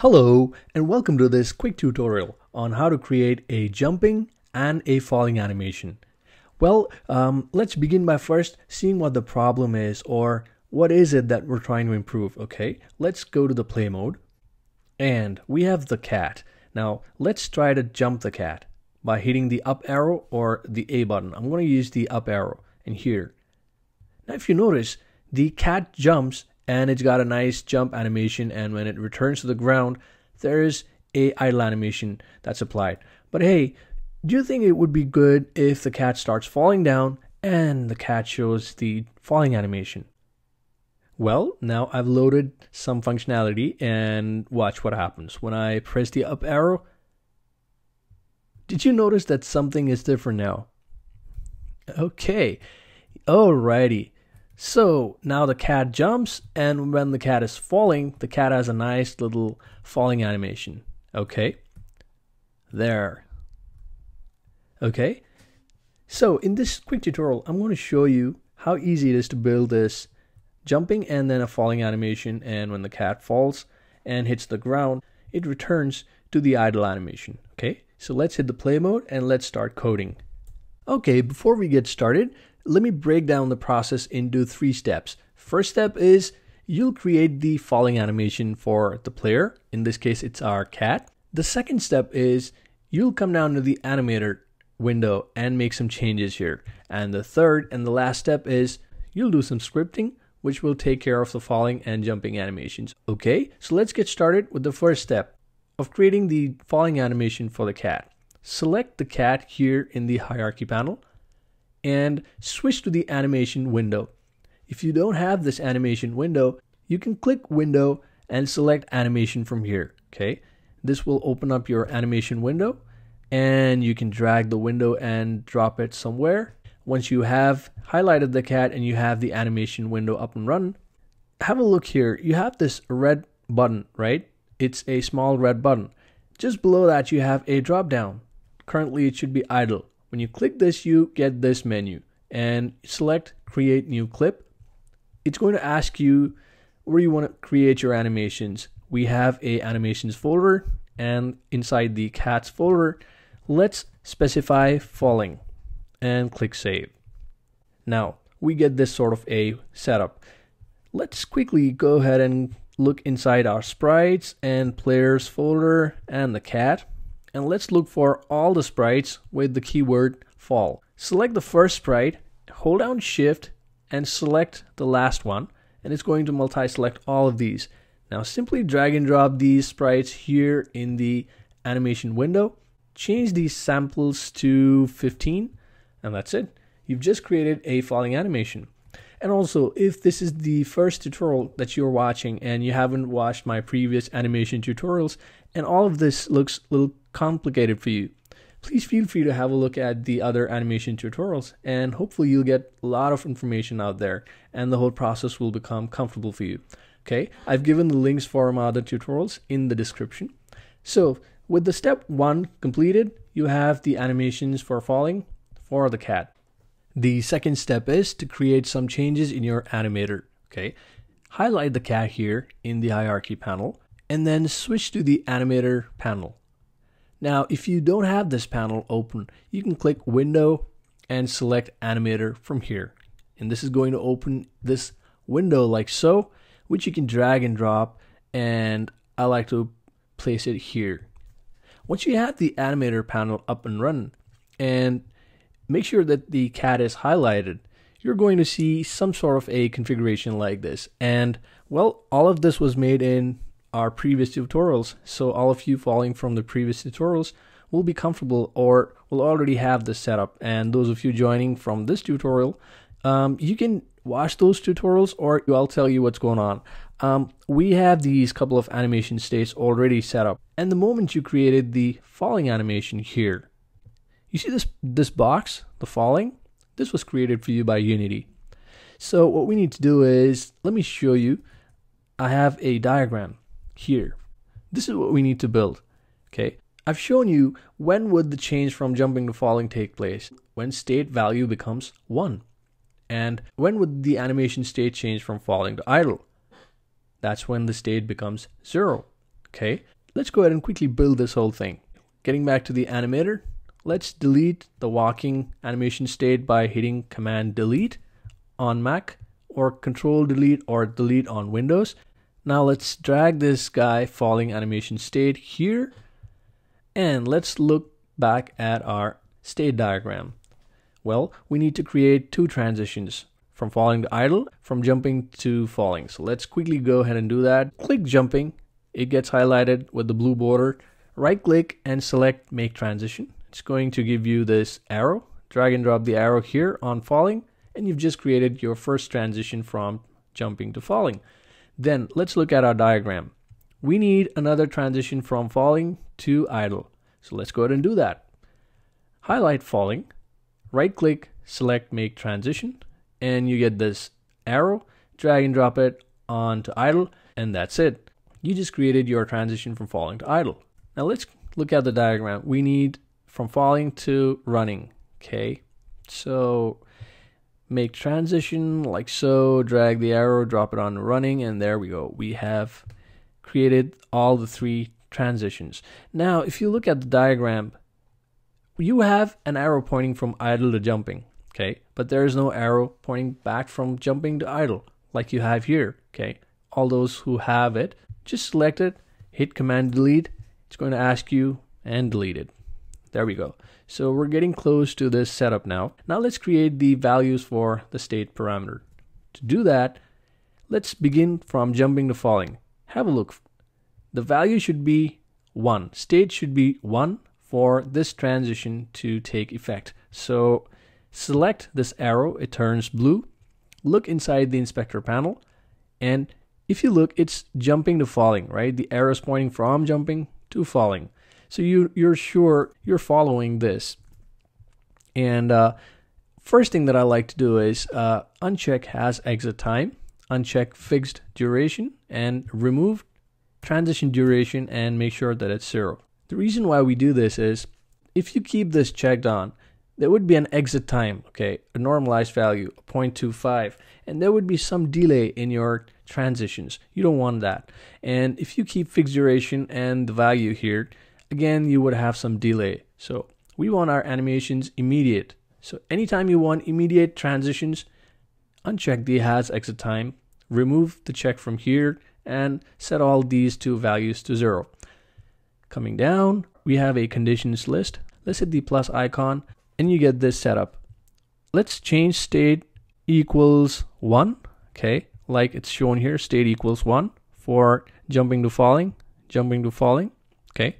Hello and welcome to this quick tutorial on how to create a jumping and a falling animation. Well, let's begin by first seeing what the problem is or what is it that we're trying to improve, okay? Let's go to the play mode and we have the cat. Now let's try to jump the cat by hitting the up arrow or the A button. I'm going to use the up arrow in here. Now if you notice, the cat jumps and it's got a nice jump animation, and when it returns to the ground there is a idle animation that's applied. But hey, do you think it would be good if the cat starts falling down and the cat shows the falling animation? Well, now I've loaded some functionality and watch what happens. When I press the up arrow, did you notice that something is different now? Okay, alrighty. So now the cat jumps, and when the cat is falling, the cat has a nice little falling animation. Okay, there. Okay, so in this quick tutorial, I'm going to show you how easy it is to build this jumping and then a falling animation. And when the cat falls and hits the ground, it returns to the idle animation. Okay, so let's hit the play mode and let's start coding. Okay, before we get started, let me break down the process into 3 steps. First step is you'll create the falling animation for the player. In this case, it's our cat. The second step is you'll come down to the animator window and make some changes here. And the third and the last step is you'll do some scripting, which will take care of the falling and jumping animations. Okay, so let's get started with the first step of creating the falling animation for the cat. Select the cat here in the hierarchy panel and switch to the animation window. If you don't have this animation window, you can click window and select animation from here. Okay, this will open up your animation window and you can drag the window and drop it somewhere. Once you have highlighted the cat and you have the animation window up and running, have a look here. You have this red button, right? It's a small red button. Just below that you have a drop down. Currently it should be idle. When you click this, you get this menu and select create new clip. It's going to ask you where you want to create your animations. We have a animations folder, and inside the cats folder, let's specify falling and click save. Now we get this sort of a setup. Let's quickly go ahead and look inside our sprites and players folder and the cat. And let's look for all the sprites with the keyword fall. Select the first sprite, hold down shift and select the last one, and it's going to multi-select all of these. Now simply drag and drop these sprites here in the animation window, change these samples to 15, and that's it. You've just created a falling animation. And also, if this is the first tutorial that you're watching and you haven't watched my previous animation tutorials and all of this looks a little complicated for you, please feel free to have a look at the other animation tutorials, and hopefully you'll get a lot of information out there and the whole process will become comfortable for you. Okay, I've given the links for my other tutorials in the description. So with the step 1 completed, you have the animations for falling for the cat. The second step is to create some changes in your animator. Okay, highlight the cat here in the hierarchy panel and then switch to the animator panel. Now if you don't have this panel open, you can click window and select animator from here, and this is going to open this window like so, which you can drag and drop, and I like to place it here. Once you have the animator panel up and running and make sure that the cat is highlighted, you're going to see some sort of a configuration like this. And well, all of this was made in our previous tutorials, so all of you following from the previous tutorials will be comfortable or will already have this setup. And those of you joining from this tutorial, you can watch those tutorials or I'll tell you what's going on. We have these couple of animation states already set up, and the moment you created the falling animation here, you see this box, the falling, this was created for you by Unity. So what we need to do is, let me show you, I have a diagram here. This is what we need to build, okay? I've shown you when would the change from jumping to falling take place, when state value becomes 1. And when would the animation state change from falling to idle? That's when the state becomes 0. Okay, let's go ahead and quickly build this whole thing. Getting back to the animator, let's delete the walking animation state by hitting Command Delete on Mac or Control Delete or Delete on Windows. Now let's drag this guy falling animation state here, and let's look back at our state diagram. Well, we need to create two transitions, from falling to idle, from jumping to falling. So let's quickly go ahead and do that. Click jumping, it gets highlighted with the blue border. Right click and select make transition. It's going to give you this arrow. Drag and drop the arrow here on falling, and you've just created your first transition from jumping to falling. Then let's look at our diagram. We need another transition from falling to idle. So let's go ahead and do that. Highlight falling, right click, select make transition, and you get this arrow. Drag and drop it onto idle, and that's it. You just created your transition from falling to idle. Now let's look at the diagram. We need from falling to running. Okay, so make transition like so, drag the arrow, drop it on running, and there we go. We have created all the three transitions. Now if you look at the diagram, you have an arrow pointing from idle to jumping, okay, but there is no arrow pointing back from jumping to idle like you have here. Okay, all those who have it, just select it, hit Command Delete. It's going to ask you and delete it. There we go. So we're getting close to this setup now. Now let's create the values for the state parameter. To do that, let's begin from jumping to falling. Have a look. The value should be 1. State should be 1 for this transition to take effect. So select this arrow, it turns blue. Look inside the inspector panel, and if you look, it's jumping to falling, right? The arrow is pointing from jumping to falling. So you're sure you're following this. And first thing that I like to do is uncheck has exit time, uncheck fixed duration, and remove transition duration, and make sure that it's 0. The reason why we do this is if you keep this checked on, there would be an exit time, okay, a normalized value, 0.25, and there would be some delay in your transitions. You don't want that. And if you keep fixed duration and the value here, again, you would have some delay. So we want our animations immediate. So anytime you want immediate transitions, uncheck the has exit time, remove the check from here, and set all these two values to 0. Coming down, we have a conditions list. Let's hit the plus icon, and you get this setup. Let's change state equals 1, okay, like it's shown here, state equals 1 for jumping to falling, okay.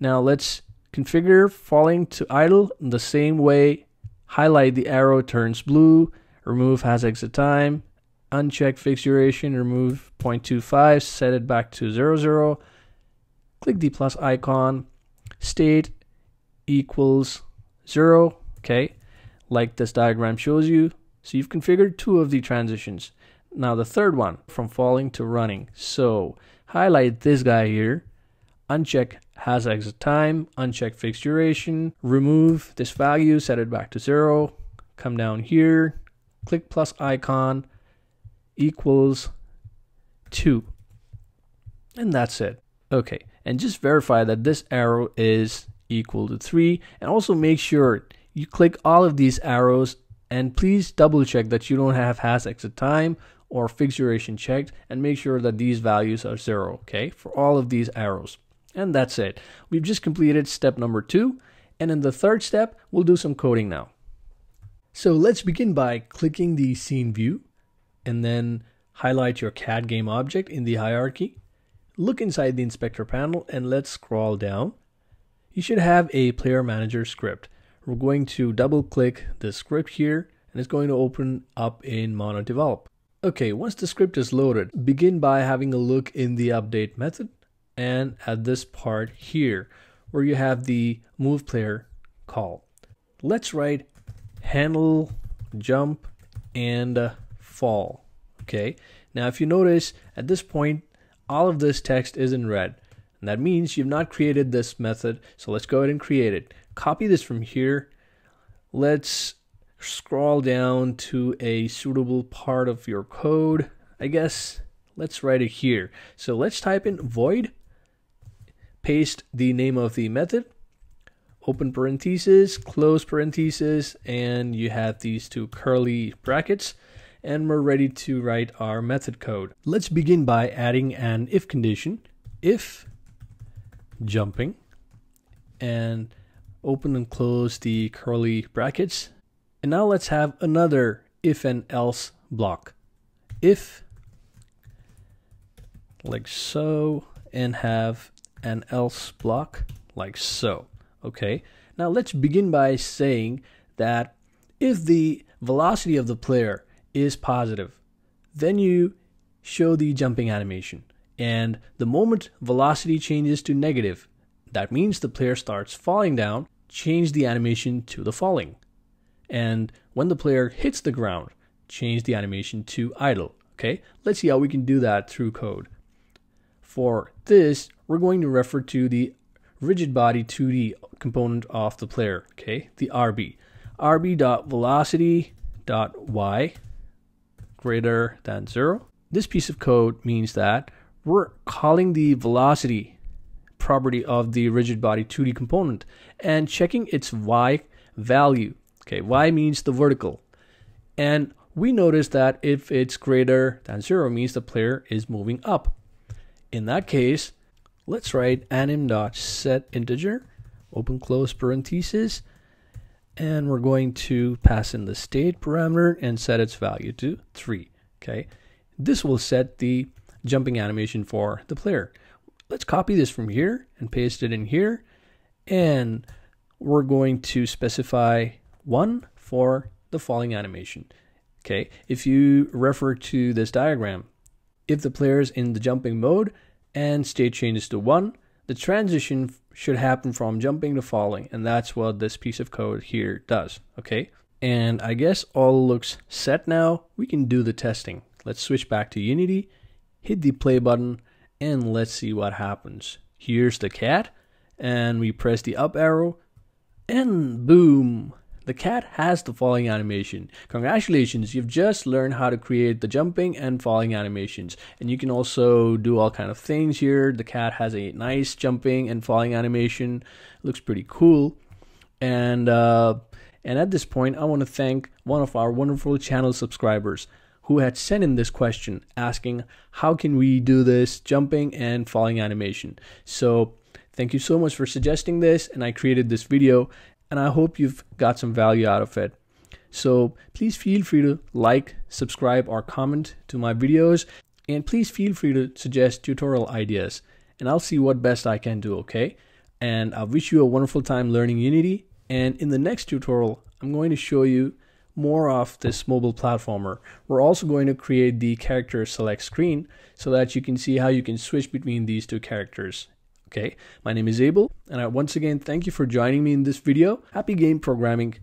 Now let's configure falling to idle in the same way. Highlight the arrow, turns blue, remove has exit time, uncheck fixed duration, remove 0.25, set it back to 0, 0, click the plus icon, state equals 0, okay, like this diagram shows you. So you've configured two of the transitions. Now the third one, from falling to running. So highlight this guy here, uncheck has exit time, uncheck fixed duration, remove this value, set it back to 0, come down here, click plus icon, equals 2, and that's it. Okay, and just verify that this arrow is equal to 3, and also make sure you click all of these arrows, and please double check that you don't have has exit time or fixed duration checked, and make sure that these values are 0, okay, for all of these arrows. And that's it. We've just completed step number 2, and in the third step we'll do some coding now. So let's begin by clicking the scene view, and then highlight your CAD game object in the hierarchy. Look inside the inspector panel, and let's scroll down. You should have a player manager script. We're going to double click the script here, and it's going to open up in MonoDevelop. Okay, once the script is loaded, begin by having a look in the update method, and at this part here where you have the move player call. Let's write handle, jump, and fall. Okay, now if you notice at this point all of this text is in red, and that means you've not created this method. So let's go ahead and create it. Copy this from here. Let's scroll down to a suitable part of your code, I guess. Let's write it here. So let's type in void, paste the name of the method, open parentheses, close parentheses, and you have these two curly brackets, and we're ready to write our method code. Let's begin by adding an if condition, if jumping, and open and close the curly brackets. And now let's have another if and else block. If, like so, and have an else block, like so. Okay, now let's begin by saying that if the velocity of the player is positive, then you show the jumping animation. And the moment velocity changes to negative, that means the player starts falling down, change the animation to the falling. And when the player hits the ground, change the animation to idle. Okay, let's see how we can do that through code. For this, we're going to refer to the RigidBody 2D component of the player, okay, the RB. RB.velocity.y greater than 0. This piece of code means that we're calling the velocity property of the RigidBody 2D component and checking its y value. Okay, y means the vertical. And we notice that if it's greater than 0 means the player is moving up. In that case, let's write anim.setInteger, open close parentheses, and we're going to pass in the state parameter and set its value to 3. Okay, this will set the jumping animation for the player. Let's copy this from here and paste it in here, and we're going to specify 1 for the falling animation. Okay, if you refer to this diagram, if the player is in the jumping mode and state changes to 1, the transition should happen from jumping to falling, and that's what this piece of code here does, okay? And I guess all looks set now. We can do the testing. Let's switch back to Unity, hit the play button, and let's see what happens. Here's the cat, and we press the up arrow, and boom! The cat has the falling animation. Congratulations, you've just learned how to create the jumping and falling animations. And you can also do all kind of things here. The cat has a nice jumping and falling animation. Looks pretty cool. And at this point, I want to thank one of our wonderful channel subscribers who had sent in this question asking, how can we do this jumping and falling animation? So thank you so much for suggesting this, and I created this video. And I hope you've got some value out of it. So please feel free to like, subscribe, or comment to my videos. And please feel free to suggest tutorial ideas. And I'll see what best I can do, okay? And I wish you a wonderful time learning Unity. And in the next tutorial, I'm going to show you more of this mobile platformer. We're also going to create the character select screen so that you can see how you can switch between these two characters. Okay, my name is Abel, and I once again thank you for joining me in this video. Happy game programming!